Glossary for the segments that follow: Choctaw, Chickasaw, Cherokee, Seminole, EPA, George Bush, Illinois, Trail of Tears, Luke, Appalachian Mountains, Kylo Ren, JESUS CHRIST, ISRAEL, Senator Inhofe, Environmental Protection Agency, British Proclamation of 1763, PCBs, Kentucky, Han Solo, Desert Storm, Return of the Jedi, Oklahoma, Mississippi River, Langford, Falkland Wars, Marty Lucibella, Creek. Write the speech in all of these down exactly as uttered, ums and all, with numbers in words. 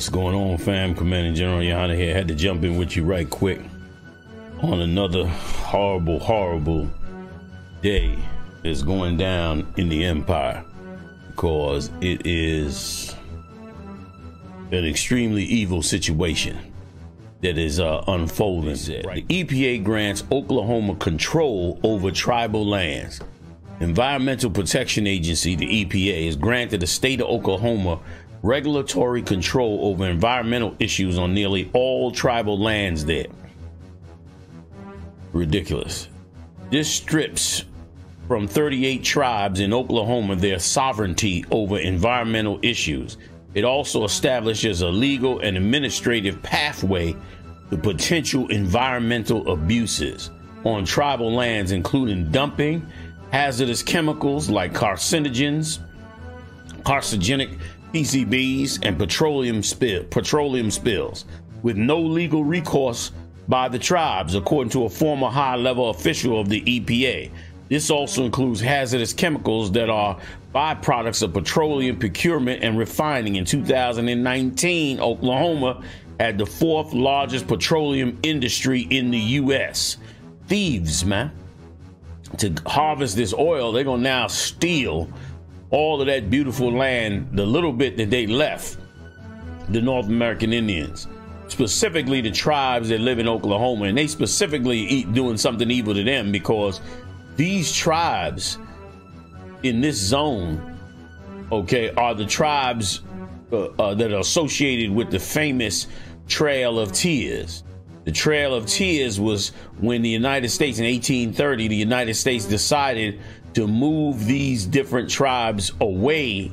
What's going on, fam? Commander General Yohana here. Had to jump in with you right quick on another horrible, horrible day that's going down in the Empire, because it is an extremely evil situation that is uh, unfolding. Right. The E P A grants Oklahoma control over tribal lands. Environmental Protection Agency, the E P A, has granted the state of Oklahoma regulatory control over environmental issues on nearly all tribal lands there. Ridiculous. This strips from thirty-eight tribes in Oklahoma their sovereignty over environmental issues. It also establishes a legal and administrative pathway to potential environmental abuses on tribal lands, including dumping hazardous chemicals like carcinogens, carcinogenic P C Bs, and petroleum spill, petroleum spills, with no legal recourse by the tribes, according to a former high-level official of the E P A. This also includes hazardous chemicals that are byproducts of petroleum procurement and refining. In two thousand nineteen, Oklahoma had the fourth largest petroleum industry in the U S Thieves, man. To harvest this oil, they're gonna now steal all of that beautiful land, the little bit that they left, the North American Indians, specifically the tribes that live in Oklahoma, and they specifically eat doing something evil to them, because these tribes in this zone, okay, are the tribes uh, uh, that are associated with the famous Trail of Tears. The Trail of Tears was when the United States, in eighteen thirty, the United States decided to move these different tribes away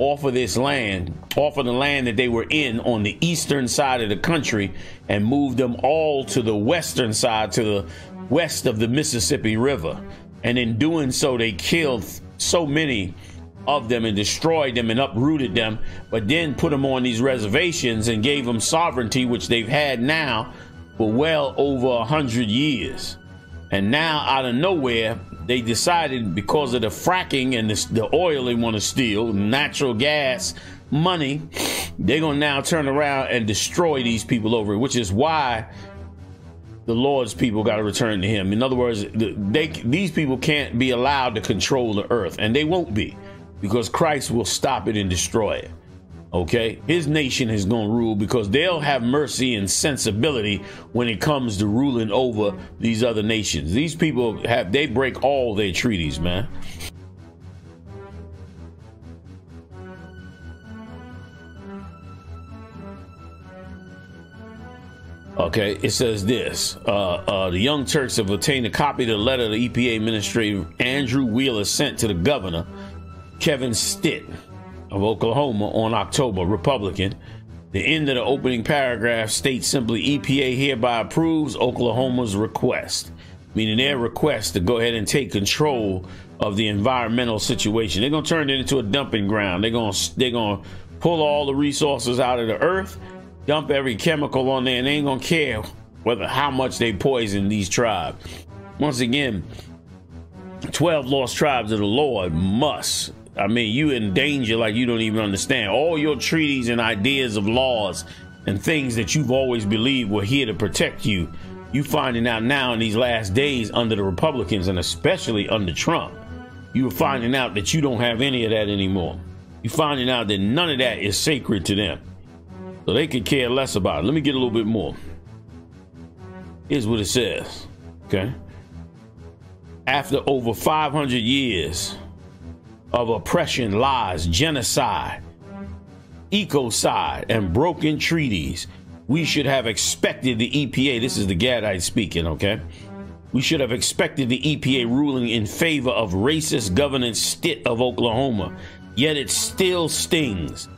off of this land, off of the land that they were in on the eastern side of the country, and move them all to the western side, to the west of the Mississippi River. And in doing so, they killed so many of them and destroyed them and uprooted them, but then put them on these reservations and gave them sovereignty, which they've had now for well over a hundred years. And now, out of nowhere, they decided, because of the fracking and the, the oil they want to steal, natural gas, money, they're going to now turn around and destroy these people over it, which is why the Lord's people got to return to him. In other words, they, these people can't be allowed to control the earth, and they won't be, because Christ will stop it and destroy it. Okay, his nation is going to rule, because they'll have mercy and sensibility when it comes to ruling over these other nations. These people have, they break all their treaties, man. Okay, it says this, uh, uh, the Young Turks have obtained a copy of the letter the E P A Administrator Andrew Wheeler sent to the governor, Kevin Stitt, of Oklahoma on October, Republican. The end of the opening paragraph states simply, E P A hereby approves Oklahoma's request, meaning their request to go ahead and take control of the environmental situation. They're gonna turn it into a dumping ground. They're gonna they're gonna pull all the resources out of the earth, dump every chemical on there, and they ain't gonna care whether how much they poison these tribes. Once again, twelve lost tribes of the Lord must. I mean, you in danger like you don't even understand. All your treaties and ideas of laws and things that you've always believed were here to protect you, you finding out now in these last days under the Republicans, and especially under Trump, you were finding out that you don't have any of that anymore. You're finding out that none of that is sacred to them. So they could care less about it. Let me get a little bit more. Here's what it says, okay? After over five hundred years of oppression, lies, genocide, ecocide, and broken treaties, we should have expected the E P A, this is the Gadite speaking, okay? We should have expected the E P A ruling in favor of racist governance Stitt of Oklahoma, yet it still stings.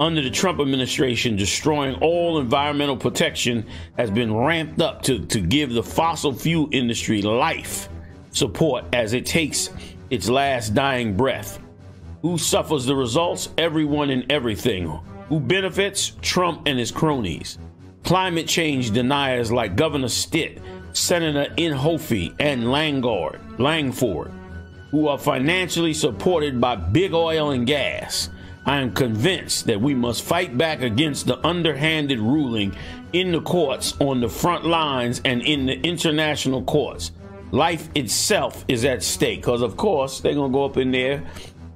under the Trump administration destroying all environmental protection has been ramped up to, to give the fossil fuel industry life support as it takes its last dying breath. Who suffers the results? Everyone and everything. Who benefits? Trump and his cronies. Climate change deniers like Governor Stitt, Senator Inhofe, and Langford, Langford, who are financially supported by big oil and gas. I am convinced that we must fight back against the underhanded ruling in the courts, on the front lines, and in the international courts. Life itself is at stake, because of course they're gonna go up in there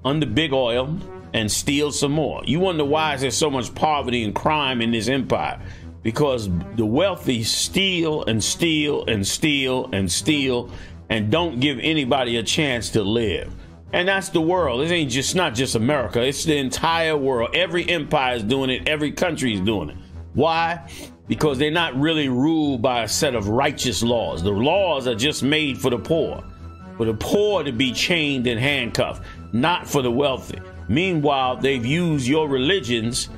under big oil and steal some more. You wonder why is there so much poverty and crime in this empire? Because the wealthy steal and steal and steal and steal and don't give anybody a chance to live. And that's the world. It ain't just not just America. It's the entire world. Every empire is doing it. Every country is doing it. Why? Because they're not really ruled by a set of righteous laws. The laws are just made for the poor, for the poor to be chained and handcuffed, not for the wealthy. Meanwhile, they've used your religions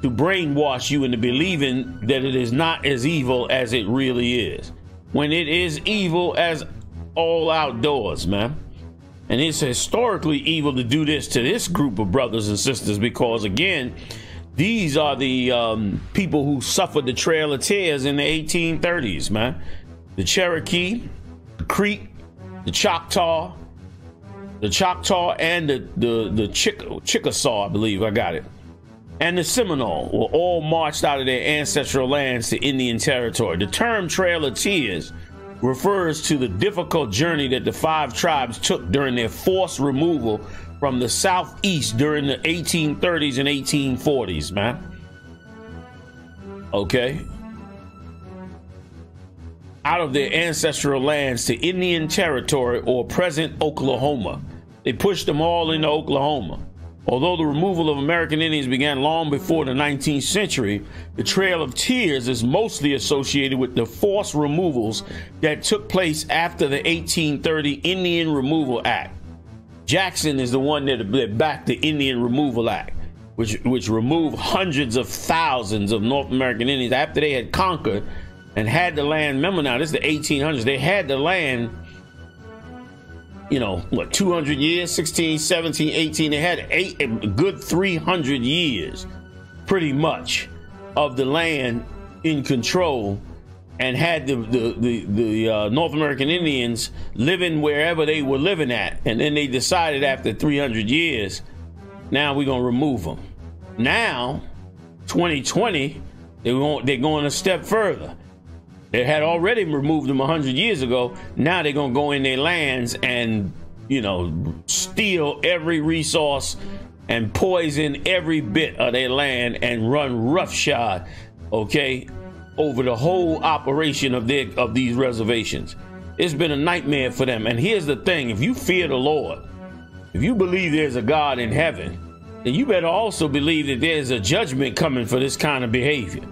to brainwash you into believing that it is not as evil as it really is, when it is evil as all outdoors, man. And it's historically evil to do this to this group of brothers and sisters, because again, these are the um, people who suffered the Trail of Tears in the eighteen thirties, man. The Cherokee, the Creek, the Choctaw, the Choctaw and the, the, the Chick Chickasaw, I believe I got it, and the Seminole were all marched out of their ancestral lands to Indian territory. The term Trail of Tears refers to the difficult journey that the five tribes took during their forced removal from the Southeast during the eighteen thirties and eighteen forties, man. Okay. Out of their ancestral lands to Indian territory or present Oklahoma. They pushed them all into Oklahoma. Although the removal of American Indians began long before the nineteenth century, the Trail of Tears is mostly associated with the forced removals that took place after the eighteen thirty Indian Removal Act. Jackson is the one that, that backed the Indian Removal Act, which, which removed hundreds of thousands of North American Indians after they had conquered and had the land. Remember now, this is the eighteen hundreds. They had the land, you know, what, two hundred years, sixteen, seventeen, eighteen, they had eight, a good three hundred years, pretty much, of the land in control, and had the, the, the, the uh, North American Indians living wherever they were living at. And then they decided after three hundred years, now we're gonna remove them. Now, twenty twenty, they won't, they're going a step further. They had already removed them one hundred years ago. Now they're going to go in their lands and, you know, steal every resource and poison every bit of their land and run roughshod, okay, over the whole operation of their, of these reservations. It's been a nightmare for them. And here's the thing. If you fear the Lord, if you believe there's a God in heaven, then you better also believe that there's a judgment coming for this kind of behavior.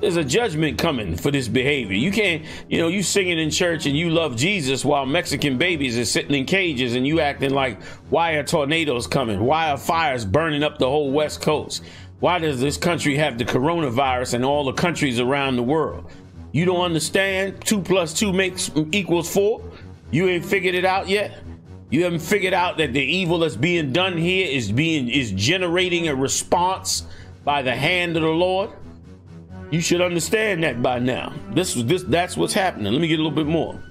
There's a judgment coming for this behavior. You can't, you know, you singing in church and you love Jesus while Mexican babies are sitting in cages and you acting like, why are tornadoes coming? Why are fires burning up the whole West Coast? Why does this country have the coronavirus and all the countries around the world? You don't understand two plus two makes equals four? You ain't figured it out yet? You haven't figured out that the evil that's being done here is being is generating a response by the hand of the Lord? You should understand that by now. This was this that's what's happening. Let me get a little bit more.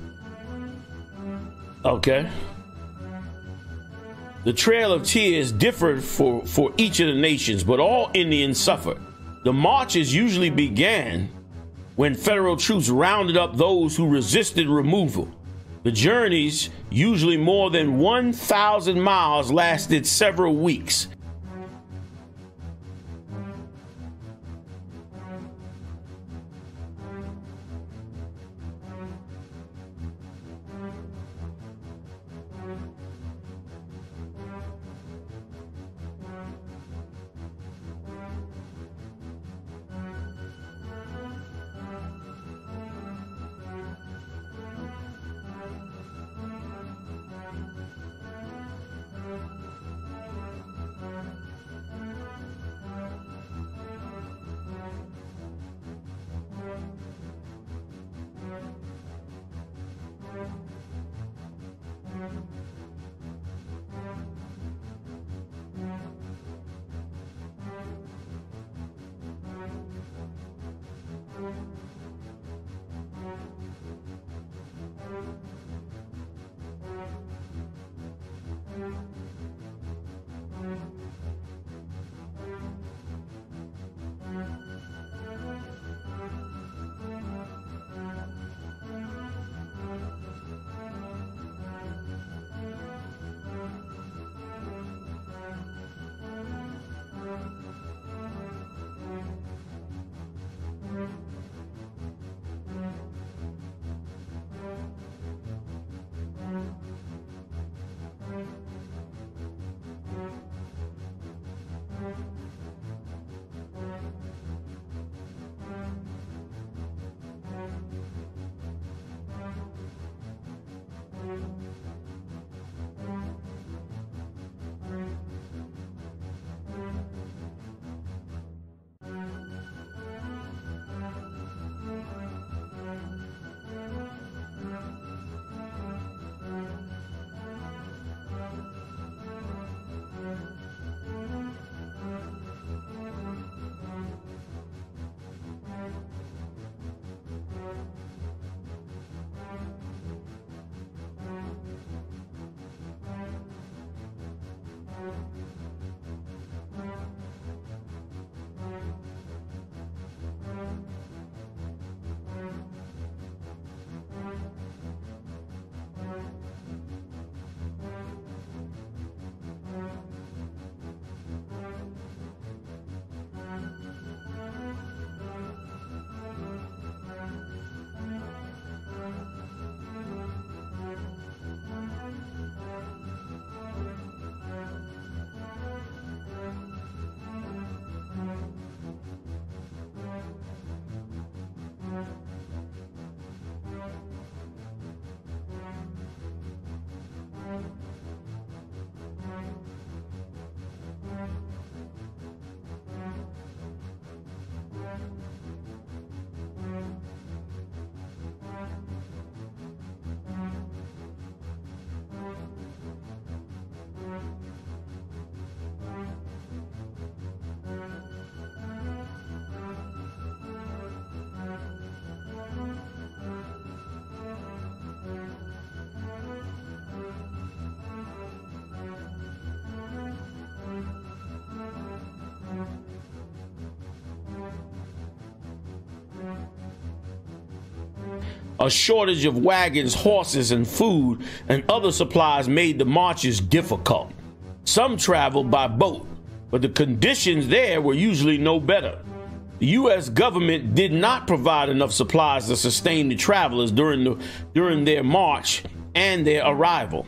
Okay. The Trail of Tears differed for, for each of the nations, but all Indians suffered. The marches usually began when federal troops rounded up those who resisted removal. The journeys, usually more than one thousand miles, lasted several weeks. A shortage of wagons, horses, and food and other supplies made the marches difficult. Some traveled by boat, but the conditions there were usually no better. The U S government did not provide enough supplies to sustain the travelers during, the, during their march and their arrival,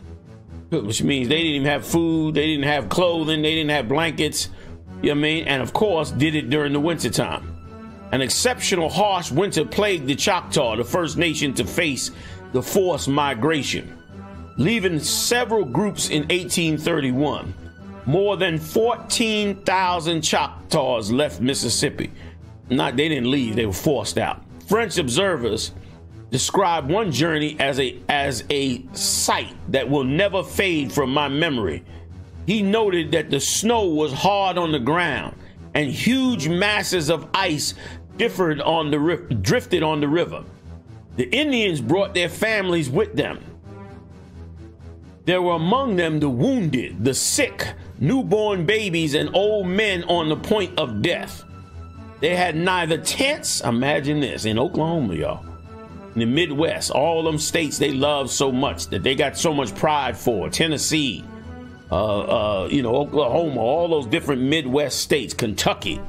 which means they didn't even have food, they didn't have clothing, they didn't have blankets, you know what I mean? And of course, did it during the wintertime. An exceptional harsh winter plagued the Choctaw, the first nation to face the forced migration, leaving several groups in eighteen thirty-one. More than fourteen thousand Choctaws left Mississippi. Not, they didn't leave, they were forced out. French observers described one journey as a, as a sight that will never fade from my memory. He noted that the snow was hard on the ground and huge masses of ice differed on the rip, drifted on the river. The Indians brought their families with them. There were among them the wounded, the sick, newborn babies, and old men on the point of death. They had neither tents, imagine this, in Oklahoma, y'all, in the Midwest, all them states they love so much that they got so much pride for, Tennessee, uh, uh, you know, Oklahoma, all those different Midwest states, Kentucky,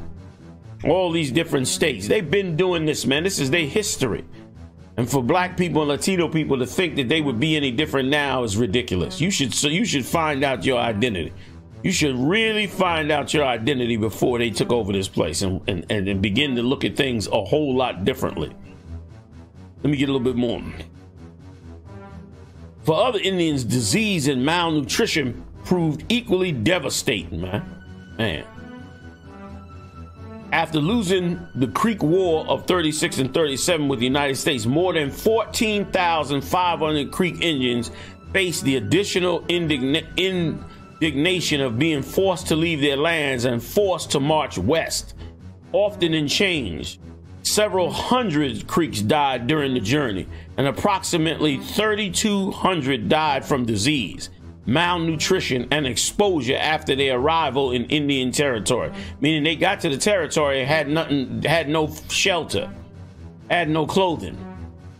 all these different states. They've been doing this, man. This is their history. And for black people and Latino people to think that they would be any different now is ridiculous. You should, so you should find out your identity. You should really find out your identity before they took over this place and, and, and begin to look at things a whole lot differently. Let me get a little bit more. For other Indians, disease and malnutrition proved equally devastating, man. Man. After losing the Creek War of thirty-six and thirty-seven with the United States, more than fourteen thousand five hundred Creek Indians faced the additional indign indignation of being forced to leave their lands and forced to march west, often in chains. Several hundred Creeks died during the journey, and approximately thirty-two hundred died from disease, malnutrition, and exposure after their arrival in Indian territory, meaning they got to the territory and had nothing, had no shelter, had no clothing,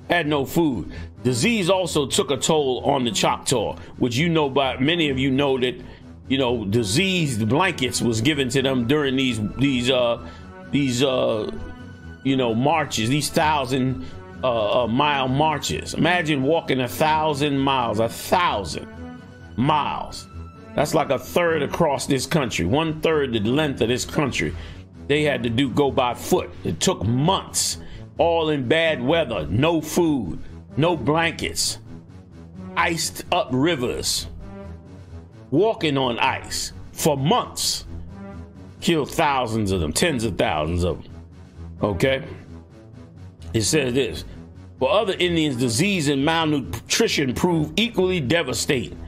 had no food. Disease also took a toll on the Choctaw, which you know by many of you know that, you know, diseased blankets was given to them during these these uh these uh you know marches, these thousand uh, uh mile marches. Imagine walking a thousand miles, a thousand. miles. That's like a third across this country, one third the length of this country. They had to do go by foot. It took months, all in bad weather, no food, no blankets, iced up rivers, walking on ice for months, killed thousands of them, tens of thousands of them. Okay. It says this, for other Indians, disease and malnutrition proved equally devastating.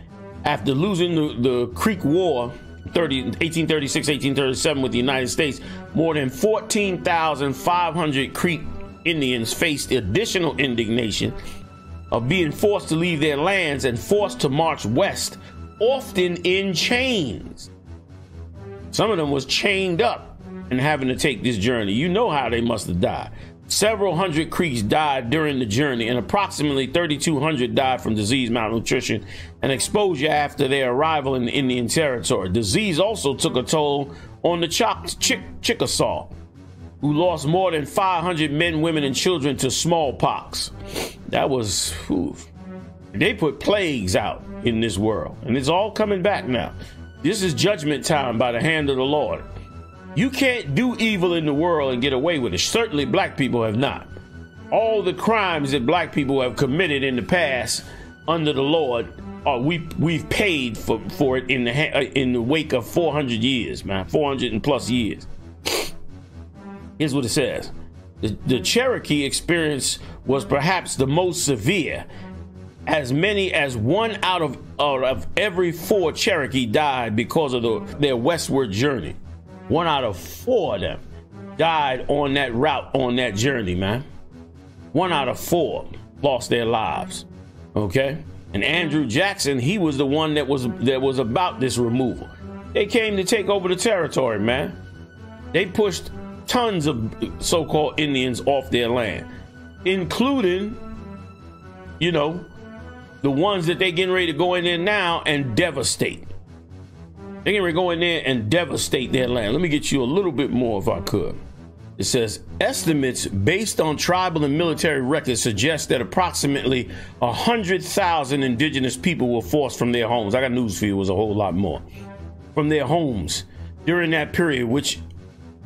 After losing the, the Creek War, eighteen thirty-six eighteen thirty-seven with the United States, more than fourteen thousand five hundred Creek Indians faced additional indignation of being forced to leave their lands and forced to march west, often in chains. Some of them was chained up and having to take this journey. You know how they must have died. Several hundred Creeks died during the journey, and approximately thirty-two hundred died from disease, malnutrition, and exposure after their arrival in the Indian Territory. Disease also took a toll on the Chickasaw, who lost more than five hundred men, women, and children to smallpox. That was, whew. They put plagues out in this world, and it's all coming back now. This is judgment time by the hand of the Lord. You can't do evil in the world and get away with it. Certainly black people have not. All the crimes that black people have committed in the past under the Lord, uh, we, we've paid for, for it in the, ha in the wake of four hundred years, man, four hundred and plus years. Here's what it says. The, the Cherokee experience was perhaps the most severe. As many as one out of, out of every four Cherokee died because of the, their westward journey. One out of four of them died on that route, on that journey, man. One out of four lost their lives, okay? And Andrew Jackson, he was the one that was, that was about this removal. They came to take over the territory, man. They pushed tons of so-called Indians off their land, including you know, the ones that they getting ready to go in there now and devastate. They're getting ready to go in there and devastate their land. Let me get you a little bit more if I could. It says, estimates based on tribal and military records suggest that approximately one hundred thousand indigenous people were forced from their homes. I got news for you, it was a whole lot more. From their homes during that period, which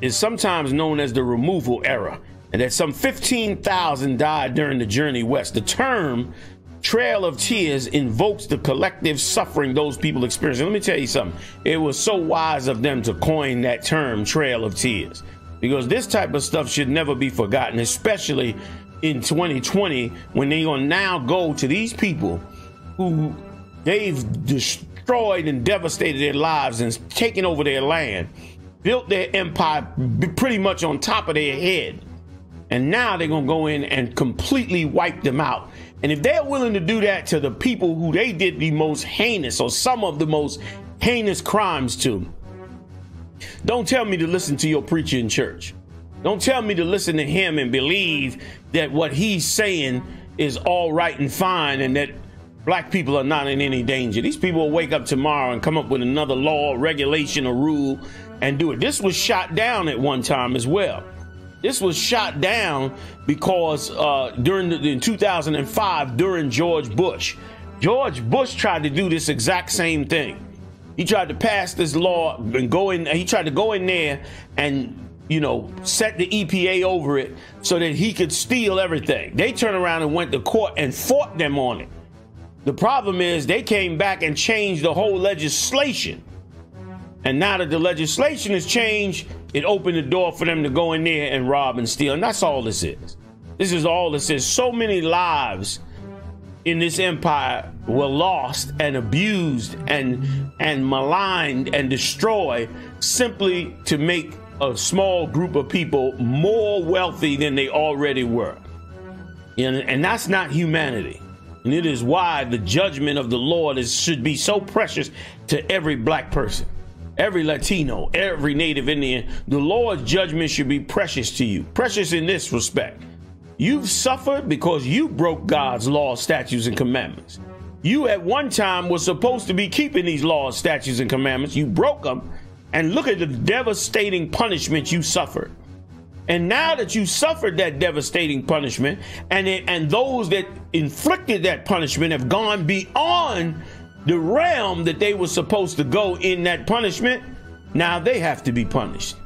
is sometimes known as the removal era, and that some fifteen thousand died during the journey west. The term Trail of Tears invokes the collective suffering those people experienced. Let me tell you something. It was so wise of them to coin that term, Trail of Tears. Because this type of stuff should never be forgotten, especially in twenty twenty, when they're going to now go to these people who they've destroyed and devastated their lives and taken over their land, built their empire pretty much on top of their head. And now they're going to go in and completely wipe them out. And if they're willing to do that to the people who they did the most heinous or some of the most heinous crimes to, don't tell me to listen to your preacher in church. Don't tell me to listen to him and believe that what he's saying is all right and fine and that black people are not in any danger. These people will wake up tomorrow and come up with another law, regulation, or rule and do it. This was shot down at one time as well. This was shot down because uh, during the, in two thousand five, during George Bush, George Bush tried to do this exact same thing. He tried to pass this law and go in. He tried to go in there and, you know, set the E P A over it so that he could steal everything. They turned around and went to court and fought them on it. The problem is they came back and changed the whole legislation. And now that the legislation has changed, it opened the door for them to go in there and rob and steal. And that's all this is. This is all this is. So many lives in this empire were lost and abused and and maligned and destroyed simply to make a small group of people more wealthy than they already were. And, and that's not humanity. And it is why the judgment of the Lord is should be so precious to every black person, every Latino, every Native Indian. The Lord's judgment should be precious to you, precious in this respect. You've suffered because you broke God's laws, statutes, and commandments. You at one time were supposed to be keeping these laws, statutes, and commandments. You broke them, and look at the devastating punishment you suffered. And now that you suffered that devastating punishment, and it, and those that inflicted that punishment have gone beyond the realm that they were supposed to go in that punishment, now they have to be punished.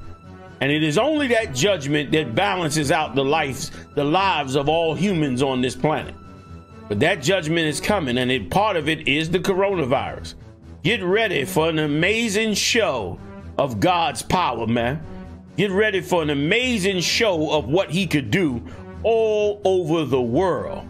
And it is only that judgment that balances out the lives, the lives of all humans on this planet. But that judgment is coming, and it, part of it is the coronavirus. Get ready for an amazing show of God's power, man. Get ready for an amazing show of what he could do all over the world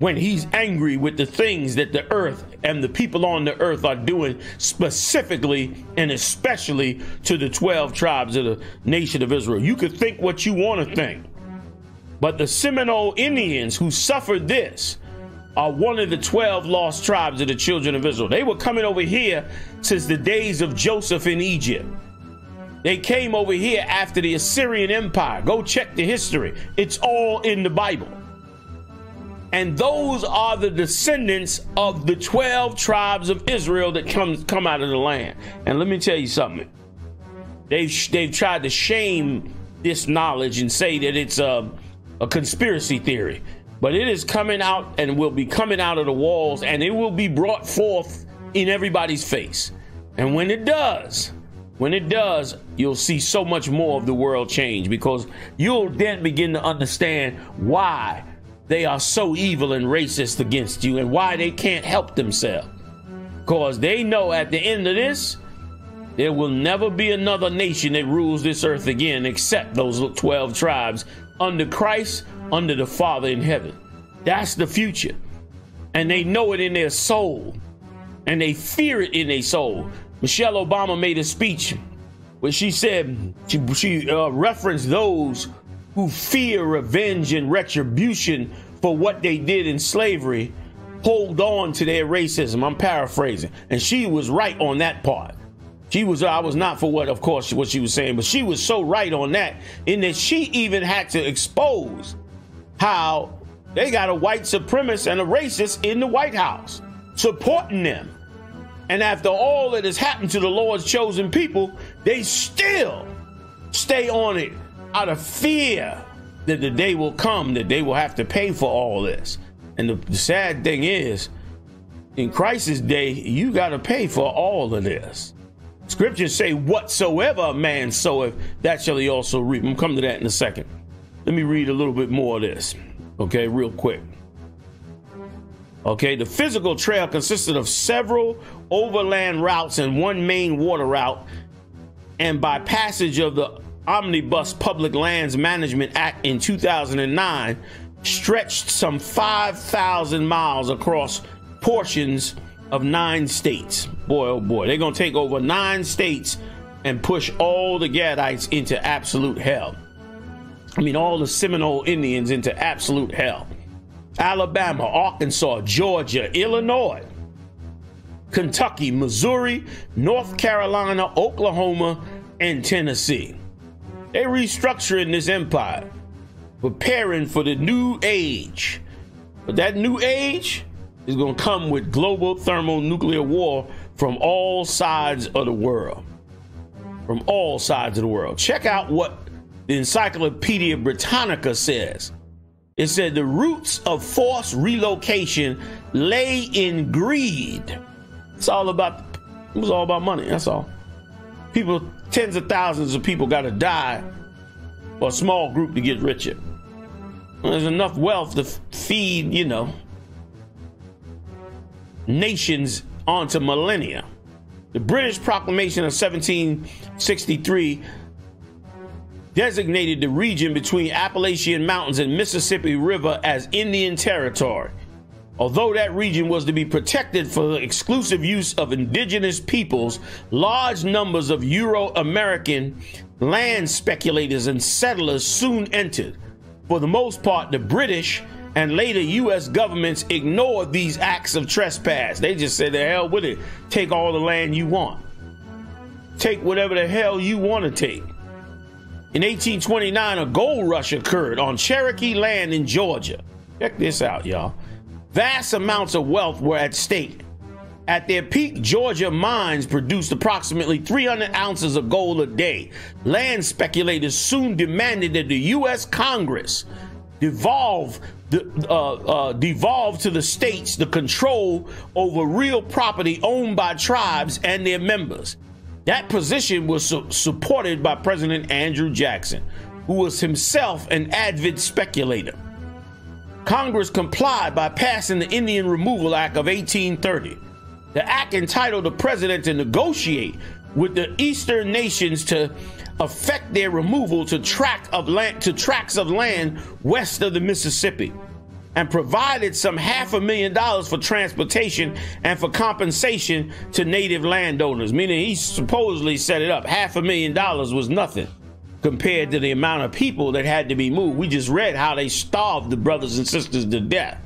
when he's angry with the things that the earth and the people on the earth are doing, specifically and especially to the twelve tribes of the nation of Israel. You could think what you want to think, but the Seminole Indians who suffered this are one of the twelve lost tribes of the children of Israel. They were coming over here since the days of Joseph in Egypt. They came over here after the Assyrian Empire. Go check the history. It's all in the Bible. And those are the descendants of the twelve tribes of Israel that comes come out of the land. And let me tell you something. They've, they've tried to shame this knowledge and say that it's a, a conspiracy theory. But it is coming out and will be coming out of the walls, and it will be brought forth in everybody's face. And when it does, when it does, you'll see so much more of the world change, because you'll then begin to understand why they are so evil and racist against you and why they can't help themselves. Because they know at the end of this, there will never be another nation that rules this earth again except those twelve tribes under Christ, under the Father in heaven. That's the future. And they know it in their soul. And they fear it in their soul. Michelle Obama made a speech where she said, she, she uh, referenced those who fear revenge and retribution for what they did in slavery, hold on to their racism. I'm paraphrasing. And she was right on that part. She was, I was not for what, of course, what she was saying, but she was so right on that, in that she even had to expose how They got a white supremacist and a racist in the White House supporting them. And after all that has happened to the Lord's chosen people, they still stay on it out of fear that the day will come that they will have to pay for all this. And the sad thing is, in Christ's day, you got to pay for all of this. Scriptures say, whatsoever a man soweth, that shall he also reap. We'll come to that in a second. Let me read a little bit more of this, okay, real quick. Okay, the physical trail consisted of several overland routes and one main water route. And by passage of the Omnibus Public Lands Management Act in two thousand nine, stretched some five thousand miles across portions of nine states. Boy, oh boy, they're going to take over nine states and push all the Gadites into absolute hell. I mean, all the Seminole Indians into absolute hell. Alabama, Arkansas, Georgia, Illinois, Kentucky, Missouri, North Carolina, Oklahoma, and Tennessee. They're restructuring this empire, preparing for the new age. But that new age is going to come with global thermonuclear war from all sides of the world. From all sides of the world. Check out what the Encyclopedia Britannica says. It said the roots of forced relocation lay in greed. It's all about, it was all about money. That's all. People, tens of thousands of people got to die for a small group to get richer. Well, there's enough wealth to feed, you know, nations onto millennia. The British Proclamation of seventeen sixty-three designated the region between Appalachian Mountains and Mississippi River as Indian Territory. Although that region was to be protected for the exclusive use of indigenous peoples, large numbers of Euro-American land speculators and settlers soon entered. For the most part, the British and later U S governments ignored these acts of trespass. They just said, the hell with it. Take all the land you want. Take whatever the hell you want to take. In eighteen twenty-nine, a gold rush occurred on Cherokee land in Georgia. Check this out, y'all. Vast amounts of wealth were at stake. At their peak, Georgia mines produced approximately three hundred ounces of gold a day. Land speculators soon demanded that the U S Congress devolve, uh, uh, devolve to the states the control over real property owned by tribes and their members. That position was su supported by President Andrew Jackson, who was himself an avid speculator. Congress complied by passing the Indian Removal Act of eighteen thirty. The act entitled the president to negotiate with the eastern nations to effect their removal to, tract of land, to tracts of land west of the Mississippi, and provided some half a million dollars for transportation and for compensation to native landowners, meaning he supposedly set it up. Half a million dollars was nothing compared to the amount of people that had to be moved. We just read how they starved the brothers and sisters to death.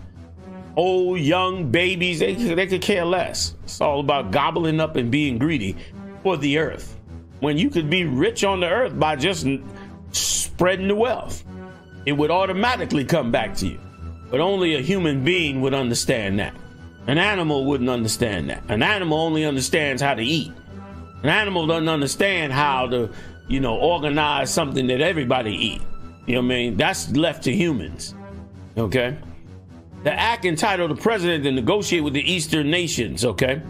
Old, young, babies, they, they could care less. It's all about gobbling up and being greedy for the earth, when you could be rich on the earth by just spreading the wealth. It would automatically come back to you. But only a human being would understand that. An animal wouldn't understand that. An animal only understands how to eat. An animal doesn't understand how to, you know, organize something that everybody eat. You know what I mean? That's left to humans. Okay? The act entitled the president to negotiate with the eastern nations, okay?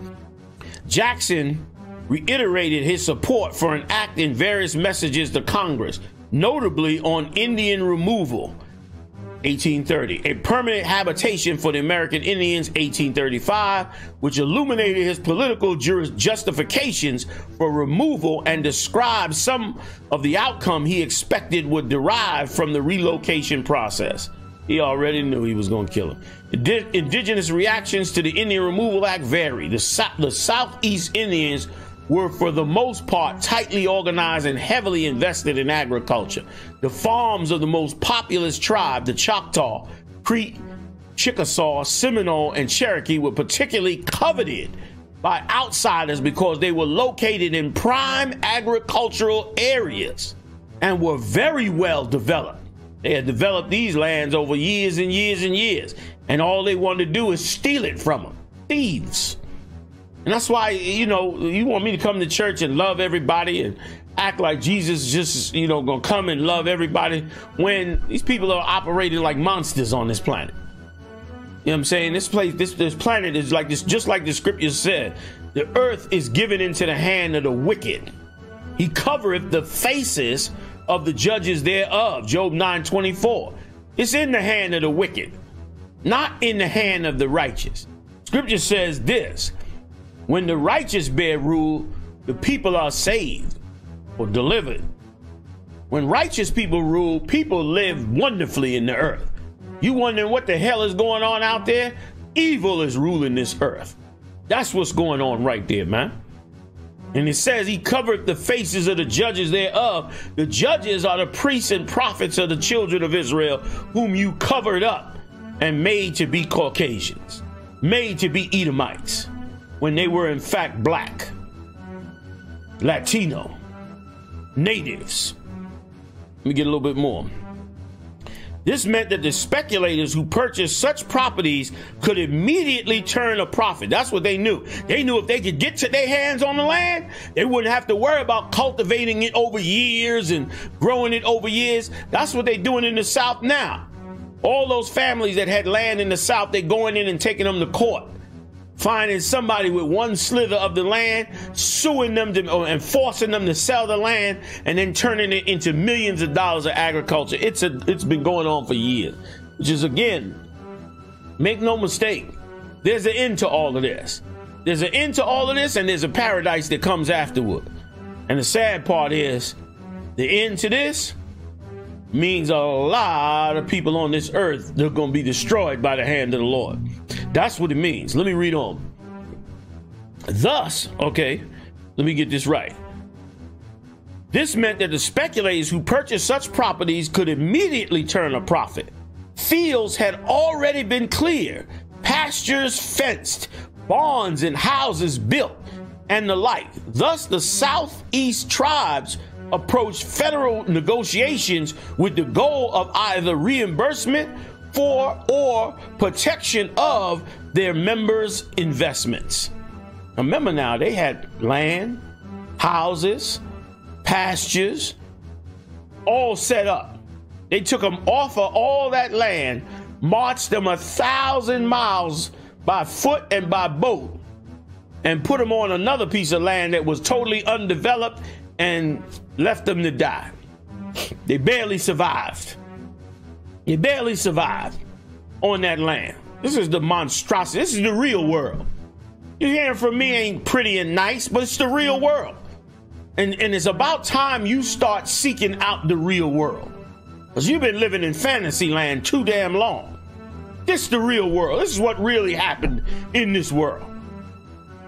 Jackson reiterated his support for an act in various messages to Congress, notably on Indian removal. eighteen thirty, a permanent habitation for the American Indians, eighteen thirty-five, which illuminated his political justifications for removal and described some of the outcome he expected would derive from the relocation process. He already knew he was going to kill him. Indigenous reactions to the Indian Removal Act vary. The, so the Southeast Indians were for the most part tightly organized and heavily invested in agriculture. The farms of the most populous tribe, the Choctaw, Creek, Chickasaw, Seminole, and Cherokee, were particularly coveted by outsiders because they were located in prime agricultural areas and were very well developed. They had developed these lands over years and years and years, and all they wanted to do is steal it from them. Thieves. And that's why, you know, you want me to come to church and love everybody and act like Jesus just, you know, gonna come and love everybody when these people are operating like monsters on this planet. You know what I'm saying? This place, this this planet is like this, just like the scripture said, the earth is given into the hand of the wicked. He covereth the faces of the judges thereof. Job nine twenty-four. It's in the hand of the wicked, not in the hand of the righteous. Scripture says this: when the righteous bear rule, the people are saved or delivered. When righteous people rule, people live wonderfully in the earth. You wondering what the hell is going on out there? Evil is ruling this earth. That's what's going on right there, man. And it says he covered the faces of the judges thereof. The judges are the priests and prophets of the children of Israel, whom you covered up and made to be Caucasians, made to be Edomites, when they were in fact black, Latino, natives. Let me get a little bit more. This meant that the speculators who purchased such properties could immediately turn a profit. That's what they knew. They knew if they could get to their hands on the land, they wouldn't have to worry about cultivating it over years and growing it over years. That's what they're doing in the South now. All those families that had land in the South, they're going in and taking them to court, finding somebody with one slither of the land, suing them to, and forcing them to sell the land, and then turning it into millions of dollars of agriculture. It's a, it's been going on for years, which is, again, make no mistake, there's an end to all of this. There's an end to all of this, and there's a paradise that comes afterward. And the sad part is, the end to this means a lot of people on this earth, they're going to be destroyed by the hand of the Lord. That's what it means. Let me read on. Thus, okay, let me get this right. This meant that the speculators who purchased such properties could immediately turn a profit. Fields had already been cleared, pastures fenced, barns and houses built, and the like. Thus, the Southeast tribes approached federal negotiations with the goal of either reimbursement for or protection of their members' investments. Remember now, they had land, houses, pastures, all set up. They took them off of all that land, marched them a thousand miles by foot and by boat, and put them on another piece of land that was totally undeveloped and left them to die. They barely survived. They barely survived on that land. This is the monstrosity. This is the real world. You're hearing from me ain't pretty and nice, but it's the real world. And, and it's about time you start seeking out the real world, because you've been living in fantasy land too damn long. This is the real world. This is what really happened in this world.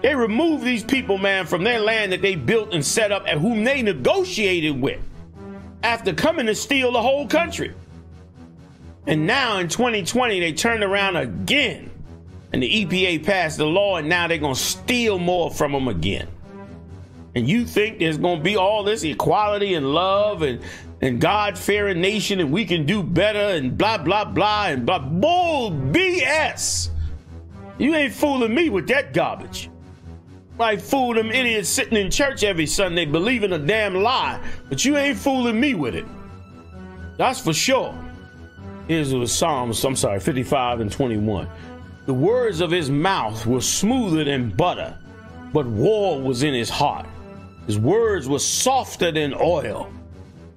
They removed these people, man, from their land that they built and set up, and whom they negotiated with after coming to steal the whole country. And now in twenty twenty, they turned around again, and the E P A passed the law, and now they're going to steal more from them again. And you think there's going to be all this equality and love and, and God-fearing nation, and we can do better and blah, blah, blah, and blah. Bull B S. You ain't fooling me with that garbage. Like fool them idiots sitting in church every Sunday believing a damn lie, but you ain't fooling me with it. That's for sure. Here's what Psalms, I'm sorry, fifty-five and twenty-one. The words of his mouth were smoother than butter, but war was in his heart. His words were softer than oil,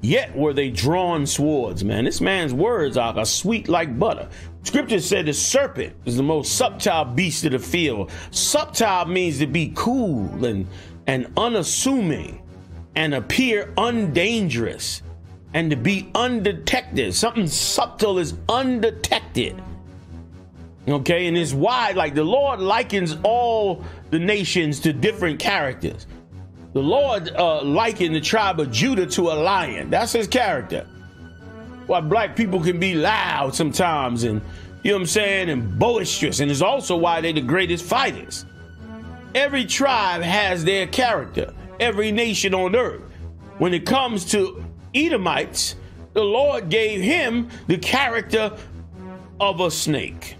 yet were they drawn swords, man. This man's words are, are sweet like butter. Scripture said the serpent is the most subtile beast of the field. Subtile means to be cool and, and unassuming and appear undangerous, and to be undetected. Something subtle is undetected. Okay, and it's why, like, the Lord likens all the nations to different characters. The Lord uh, likened the tribe of Judah to a lion. That's his character. Why black people can be loud sometimes, and, you know what I'm saying, and boisterous, and it's also why they're the greatest fighters. Every tribe has their character, every nation on earth. When it comes to Edomites, the Lord gave him the character of a snake.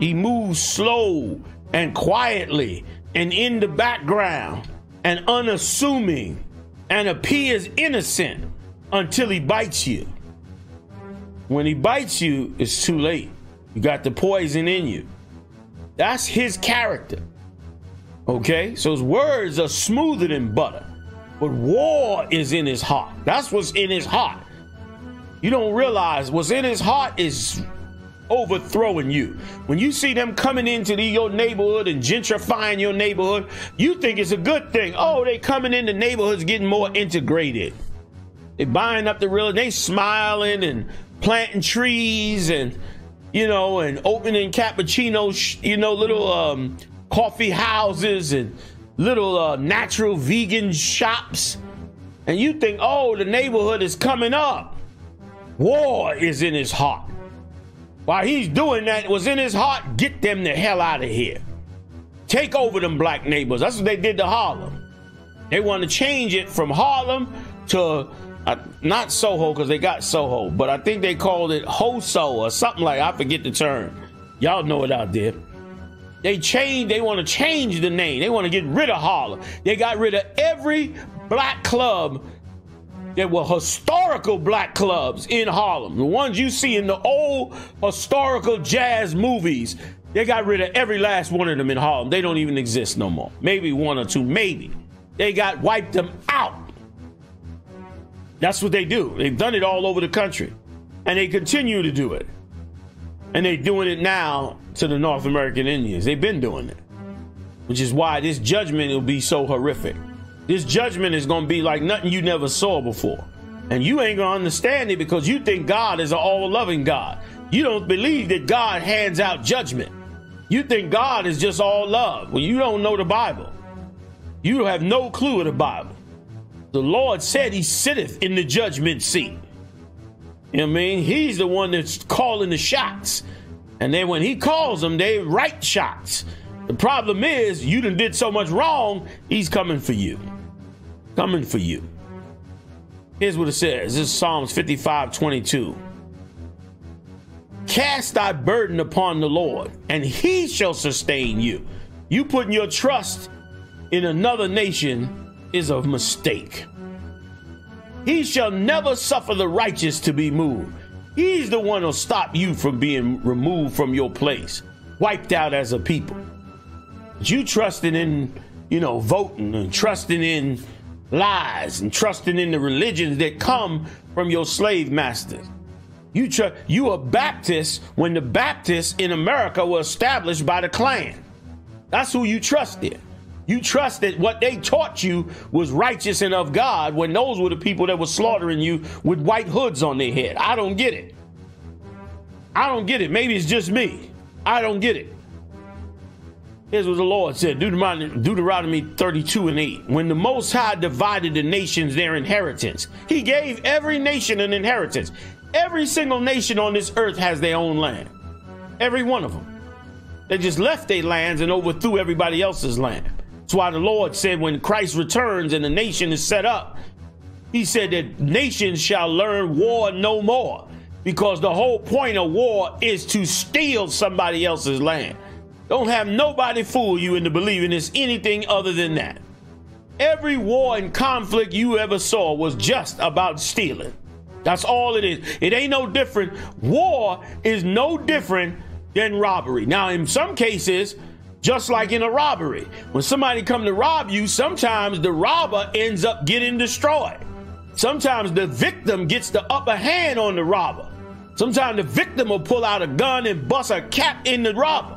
He moves slow and quietly and in the background and unassuming and appears innocent until he bites you. When he bites you, it's too late. You got the poison in you. That's his character. Okay, so his words are smoother than butter, but war is in his heart. That's what's in his heart. You don't realize what's in his heart is overthrowing you. When you see them coming into the, your neighborhood and gentrifying your neighborhood, you think it's a good thing. Oh, they coming into neighborhoods, getting more integrated. They buying up the real, they smiling and planting trees and, you know, and opening cappuccino, sh- you know, little um, coffee houses and little uh, natural vegan shops. And you think, oh, the neighborhood is coming up. War is in his heart. While he's doing that, what's in his heart, get them the hell out of here. Take over them black neighbors. That's what they did to Harlem. They want to change it from Harlem to uh, not Soho, because they got Soho, but I think they called it Hoso or something like that. I forget the term. Y'all know it out there. They change. They want to change the name. They want to get rid of Harlem. They got rid of every black club. There were historical black clubs in Harlem. The ones you see in the old historical jazz movies, they got rid of every last one of them in Harlem. They don't even exist no more. Maybe one or two, maybe. They got wiped them out. That's what they do. They've done it all over the country. And they continue to do it. And they're doing it now to the North American Indians. They've been doing it. Which is why this judgment will be so horrific. This judgment is going to be like nothing you never saw before. And you ain't going to understand it because you think God is an all-loving God. You don't believe that God hands out judgment. You think God is just all love. Well, you don't know the Bible. You have no clue of the Bible. The Lord said he sitteth in the judgment seat. You know what I mean? He's the one that's calling the shots. And then when he calls them, they write shots. The problem is you done did so much wrong, he's coming for you. Coming for you. Here's what it says. This is Psalms fifty-five twenty-two. Cast thy burden upon the Lord, and he shall sustain you. You putting your trust in another nation is a mistake. He shall never suffer the righteous to be moved. He's the one who'll stop you from being removed from your place, wiped out as a people. But you trusting in, you know, voting and trusting in lies and trusting in the religions that come from your slave masters. You tr- you a Baptist when the Baptists in America were established by the Klan. That's who you trusted. You trusted what they taught you was righteous and of God when those were the people that were slaughtering you with white hoods on their head. I don't get it. I don't get it. Maybe it's just me. I don't get it. Here's what the Lord said, Deuteronomy, Deuteronomy thirty-two and eight. When the Most High divided the nations their inheritance, he gave every nation an inheritance. Every single nation on this earth has their own land. Every one of them. They just left their lands and overthrew everybody else's land. That's why the Lord said when Christ returns and the nation is set up, he said that nations shall learn war no more, because the whole point of war is to steal somebody else's land. Don't have nobody fool you into believing it's anything other than that. Every war and conflict you ever saw was just about stealing. That's all it is. It ain't no different. War is no different than robbery. Now, in some cases, just like in a robbery, when somebody come to rob you, sometimes the robber ends up getting destroyed. Sometimes the victim gets the upper hand on the robber. Sometimes the victim will pull out a gun and bust a cap in the robber.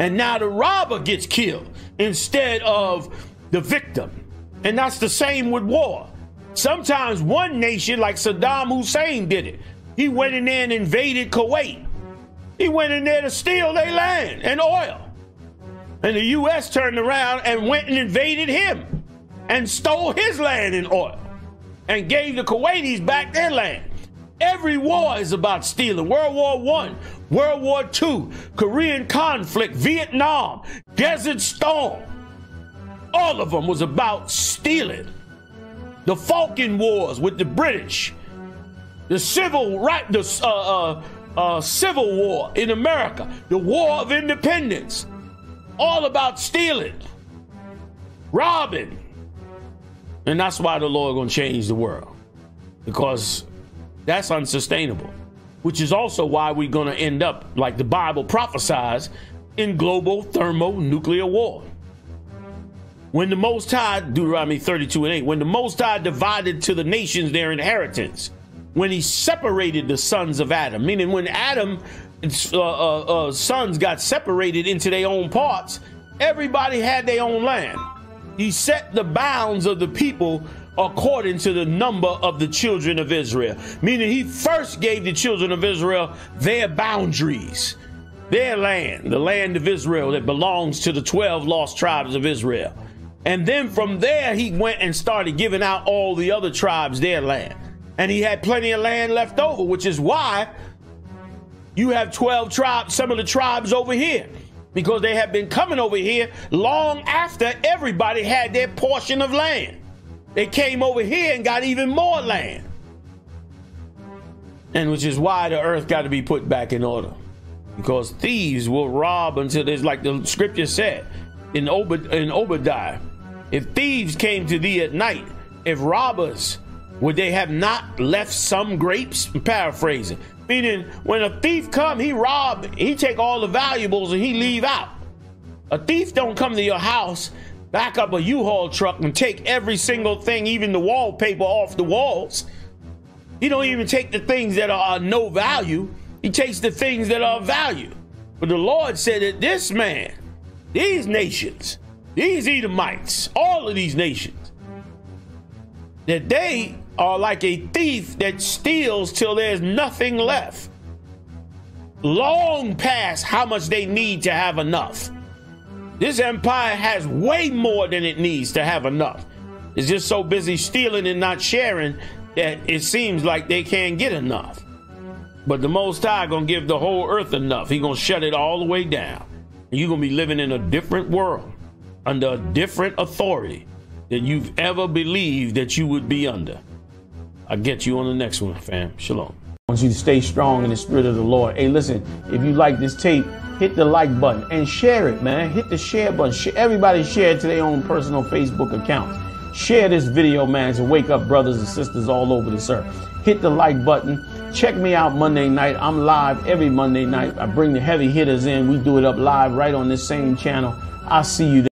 And now the robber gets killed instead of the victim. And that's the same with war. Sometimes one nation, like Saddam Hussein did it. He went in there and invaded Kuwait. He went in there to steal their land and oil. And the U S turned around and went and invaded him and stole his land and oil and gave the Kuwaitis back their land. Every war is about stealing. World War One, World War Two, Korean conflict, Vietnam, Desert Storm. All of them was about stealing. The Falkland Wars with the British. the civil right, the uh, uh, uh, Civil War in America, the War of Independence, all about stealing, robbing. And that's why the Lord gonna change the world, because that's unsustainable, which is also why we're gonna end up, like the Bible prophesies, in global thermonuclear war. When the Most High, Deuteronomy thirty-two and eight, when the Most High divided to the nations their inheritance, when he separated the sons of Adam, meaning when Adam uh, uh, uh, sons got separated into their own parts, everybody had their own land. He set the bounds of the people according to the number of the children of Israel, meaning he first gave the children of Israel their boundaries, their land, the land of Israel that belongs to the twelve lost tribes of Israel. And then from there, he went and started giving out all the other tribes their land. And he had plenty of land left over, which is why you have twelve tribes, some of the tribes over here, because they have been coming over here long after everybody had their portion of land. They came over here and got even more land. And which is why the earth got to be put back in order, because thieves will rob until there's, like the scripture said in, Obed, in Obadiah, if thieves came to thee at night, if robbers, would they have not left some grapes? I'm paraphrasing. Meaning, when a thief come, he rob, he take all the valuables and he leave out. A thief don't come to your house, back up a U-Haul truck and take every single thing, even the wallpaper off the walls. He don't even take the things that are of no value. He takes the things that are of value. But the Lord said that this man, these nations, these Edomites, all of these nations, that they are like a thief that steals till there's nothing left, long past how much they need to have enough. This empire has way more than it needs to have enough. It's just so busy stealing and not sharing that it seems like they can't get enough. But the Most High gonna give the whole earth enough. He gonna shut it all the way down. And you're gonna be living in a different world under a different authority than you've ever believed that you would be under. I'll get you on the next one, fam. Shalom. I want you to stay strong in the spirit of the Lord. Hey, listen, if you like this tape, hit the like button and share it, man. Hit the share button. Everybody share it to their own personal Facebook accounts. Share this video, man, to wake up brothers and sisters all over this earth. Hit the like button. Check me out Monday night. I'm live every Monday night. I bring the heavy hitters in. We do it up live right on this same channel. I'll see you there.